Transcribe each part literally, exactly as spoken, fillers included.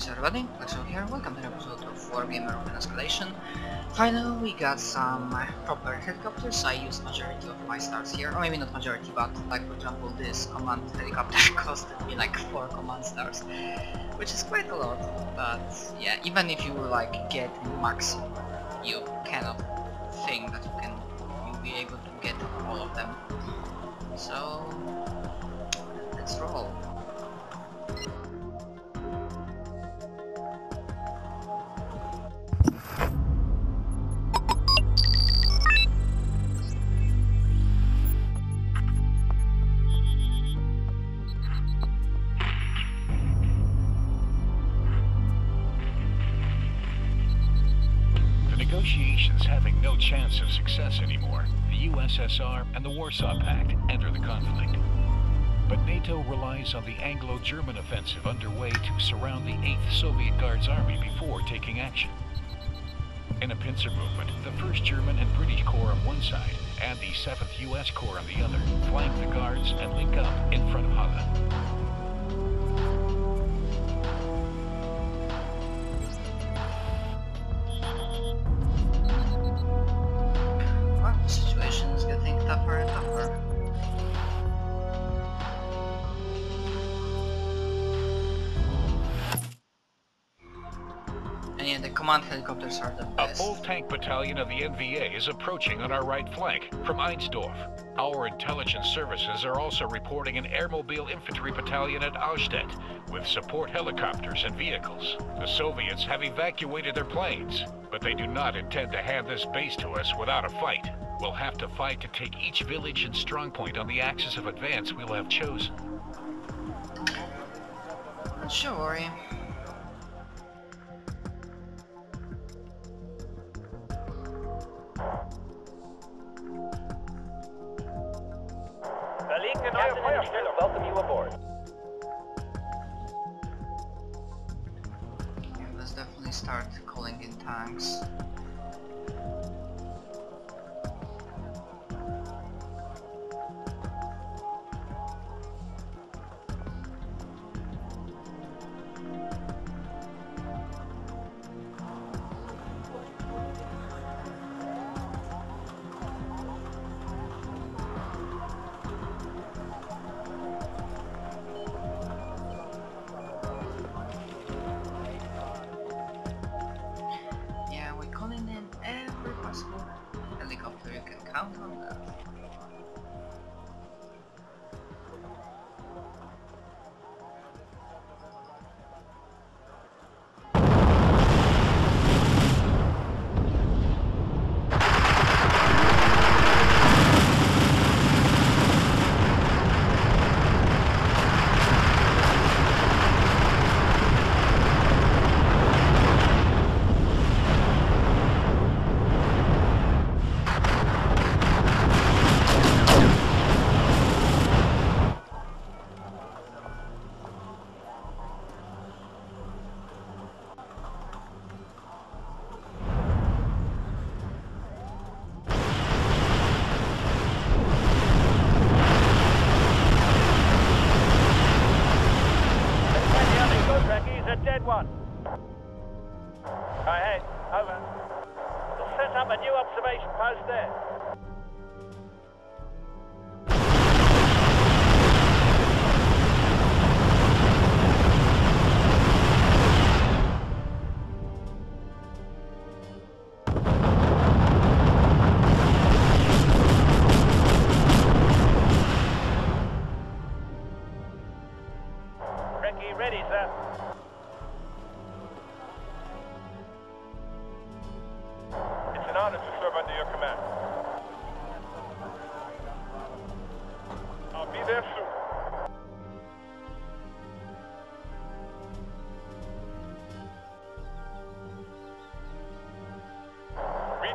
Greetings everybody, Lexo here, welcome to an episode of Wargame: European Escalation. Finally we got some proper helicopters. I used majority of my stars here, or maybe not majority, but like for example this command helicopter costed me like four command stars, which is quite a lot, but yeah, even if you like get maximum, you cannot think that you can you'll be able to get all of them. So let's roll. Negotiations having no chance of success anymore, the U S S R and the Warsaw Pact enter the conflict. But NATO relies on the Anglo-German offensive underway to surround the eighth Soviet Guards Army before taking action. In a pincer movement, the first German and British Corps on one side and the seventh U S Corps on the other flank the Guards and link up in front of Halle. Helicopters are the best. A full tank battalion of the N V A is approaching on our right flank from Einsdorf. Our intelligence services are also reporting an airmobile infantry battalion at Austedt with support helicopters and vehicles. The Soviets have evacuated their planes, but they do not intend to hand this base to us without a fight. We'll have to fight to take each village and strongpoint on the axis of advance we'll have chosen. Not sure. Welcome you aboard. Yeah, let's definitely start calling in tanks.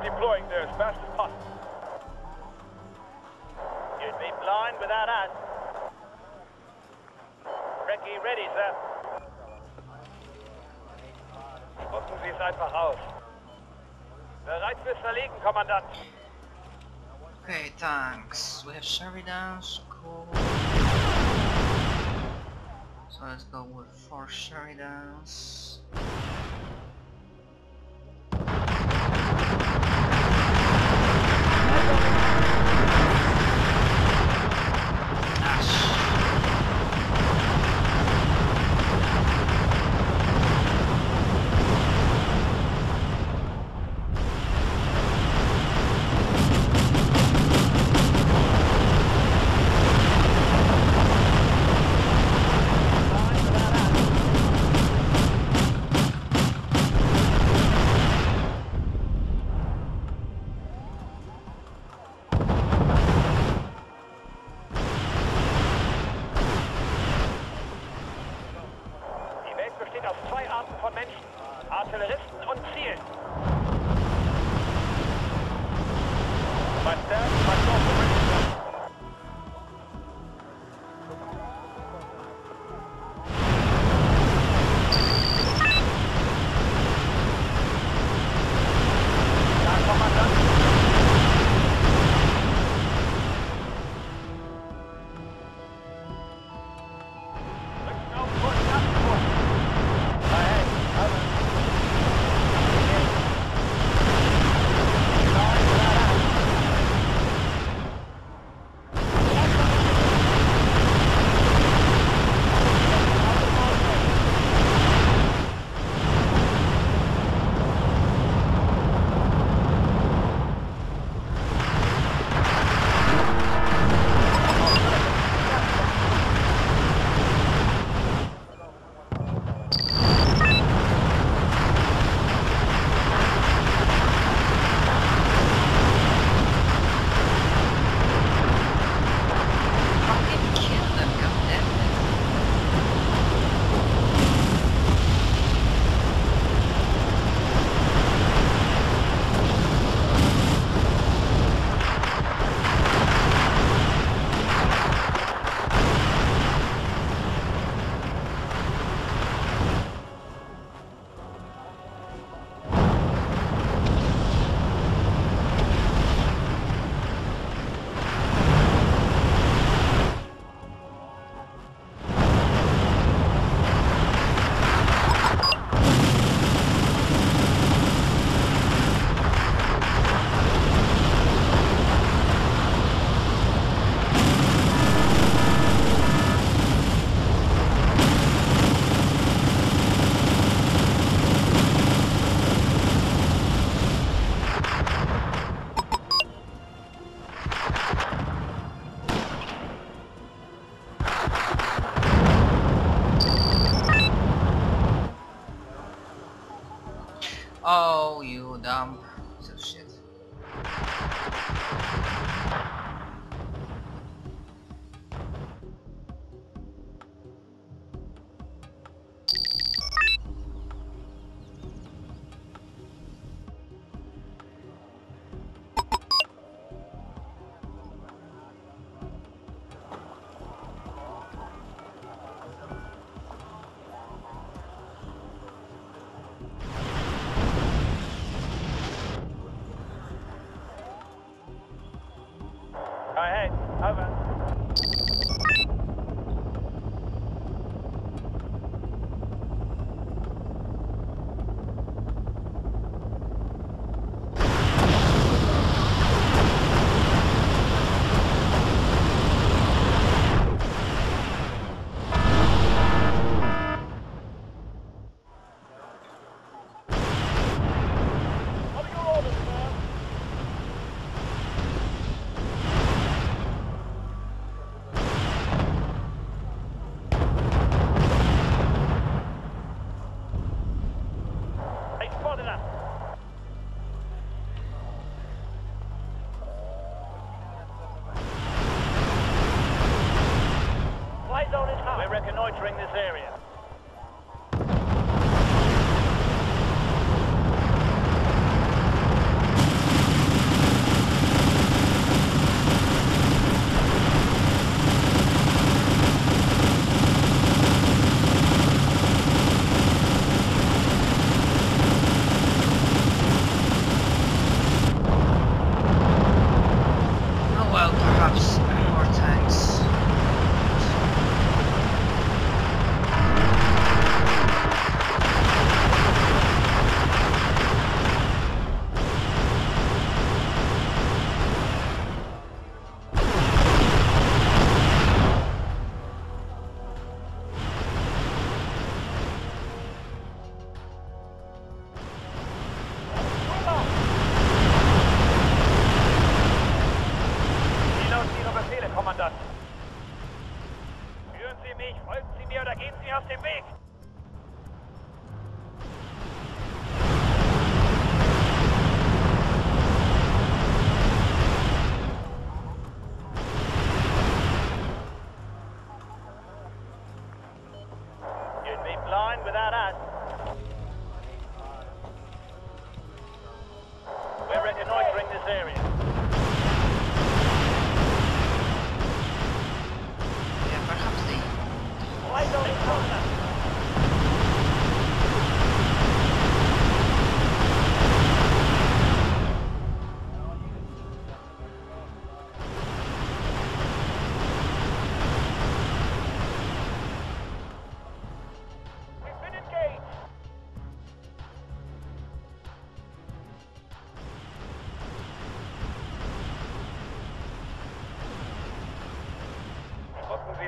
Deploying there as fast as possible. You'd be blind without us. Recce ready, sir. Rufen Sie es einfach auf. Bereit fürs Verlegen, Kommandant. Okay, thanks. We have Sheridan, cool. So let's go with four Sheridans. auf zwei Arten von Menschen, Artilleristen und Zielen. Master, Master,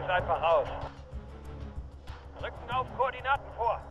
jetzt einfach raus. Rücken auf Koordinaten vor.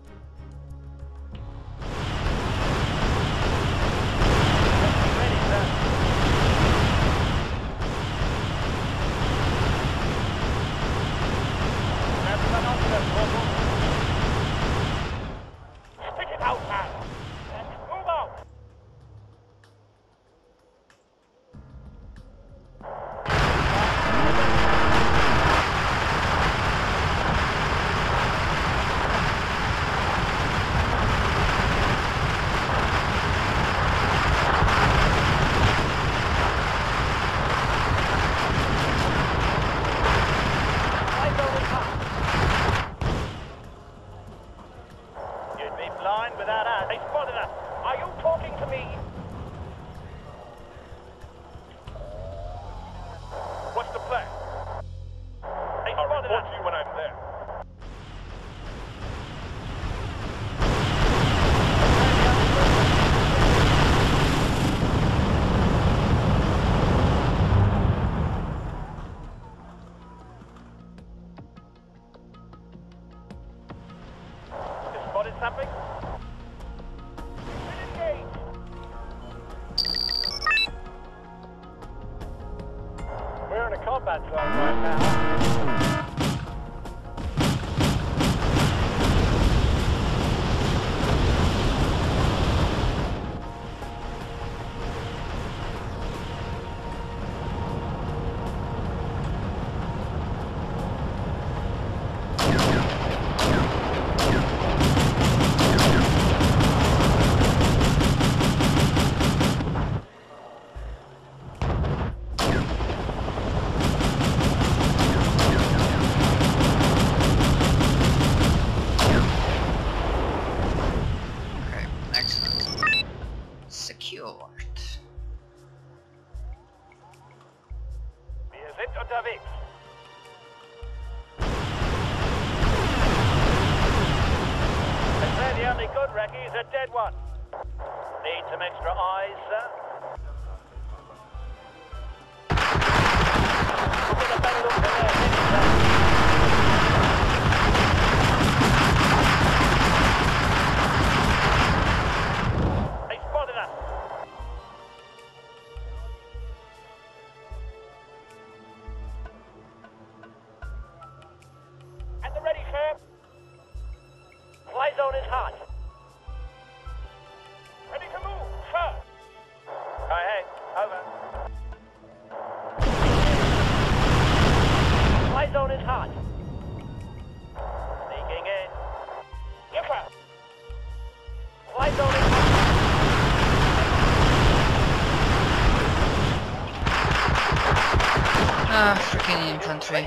Infantry.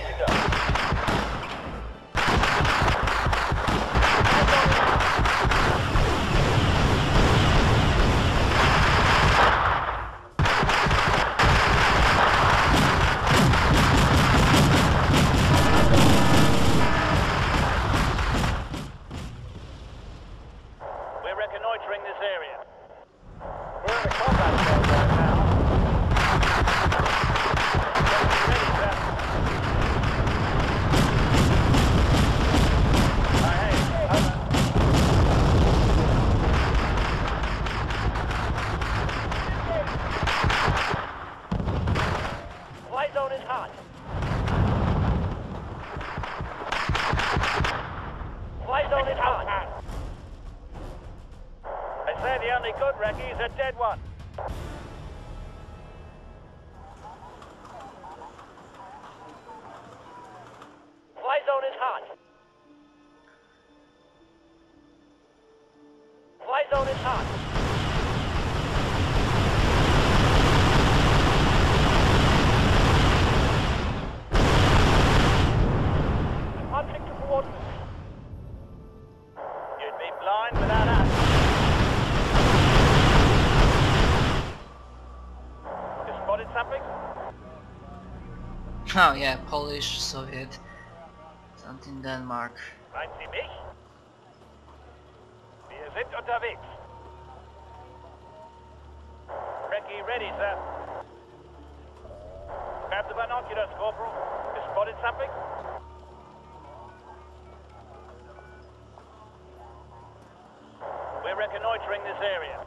Oh yeah, Polish, Soviet, something Denmark. Meint Sie mich? Wir sind unterwegs. Recce ready, sir. Grab the binoculars, Corporal. Spotted something? reconnoitering this area.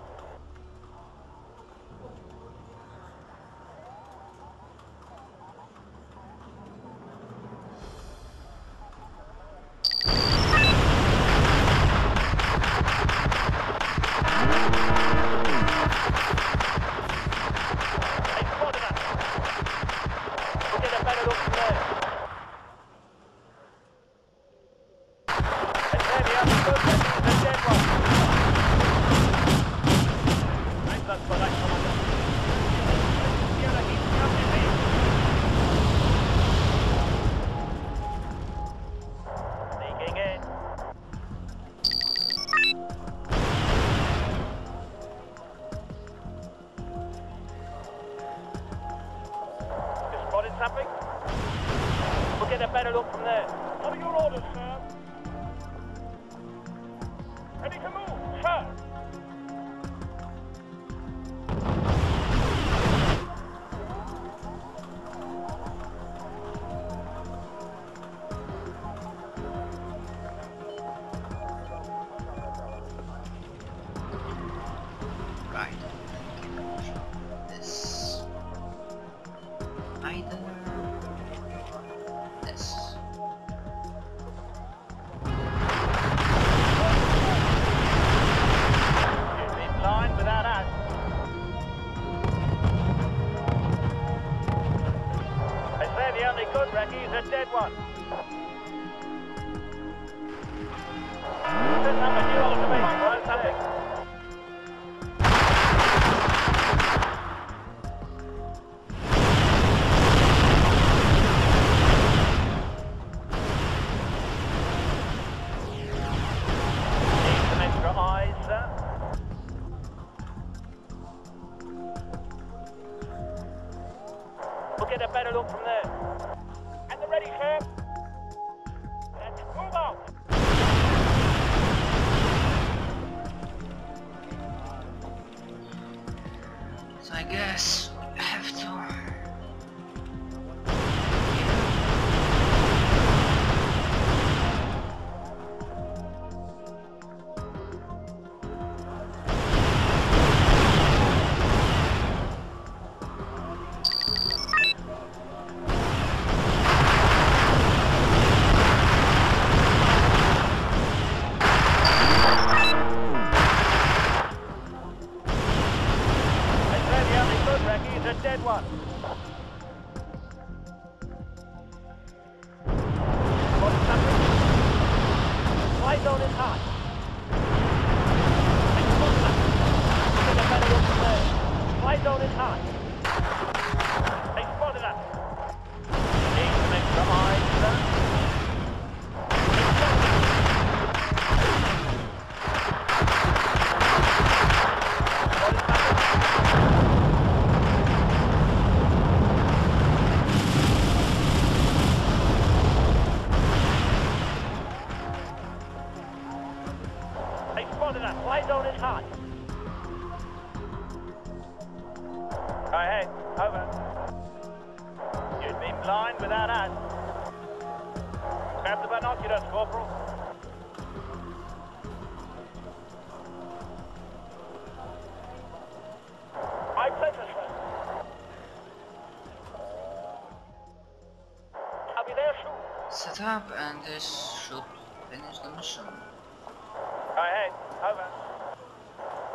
Set up and this should finish the mission. Go ahead, over.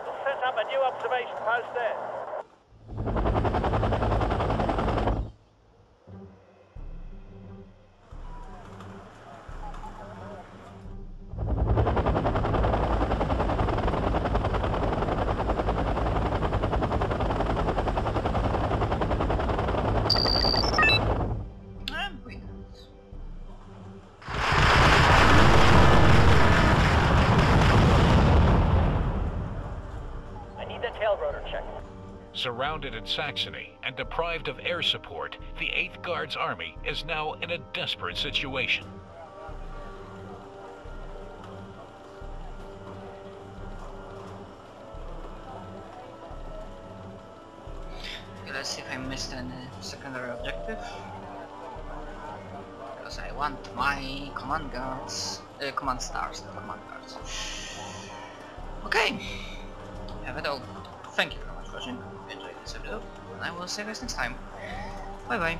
We'll set up a new observation post there. Surrounded in Saxony and deprived of air support, the eighth Guards Army is now in a desperate situation. Okay, let's see if I missed any secondary objective. Because I want my command guards, uh, command stars, not command guards. Okay, have it all. Thank you very much for watching. If you enjoyed this video, and I will see you guys next time. Bye bye.